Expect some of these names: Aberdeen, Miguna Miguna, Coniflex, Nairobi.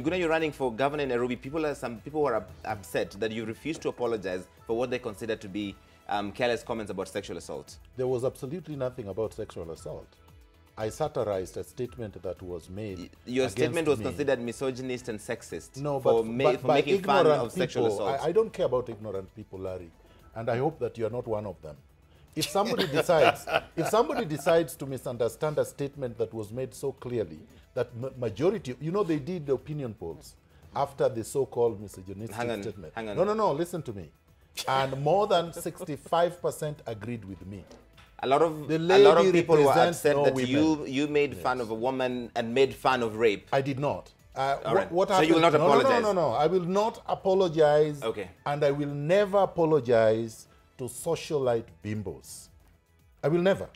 Miguna, you're running for governor in Nairobi. Some people are upset that you refused to apologize for what they consider to be careless comments about sexual assault. There was absolutely nothing about sexual assault. I satirized a statement that was made. Your statement was considered misogynist and sexist. No, but for making fun of sexual assault. I don't care about ignorant people, Larry, and I hope that you are not one of them. If somebody decides to misunderstand a statement that was made so clearly that majority, you know, they did the opinion polls after the so-called misogynistic statement. Hang on. No, listen to me. And more than 65% agreed with me. A lot of people were upset that you made fun of a woman and made fun of rape. I did not. What happened? So you will not apologize? No. I will not apologize. Okay. And I will never apologize to socialite bimbos. I will never.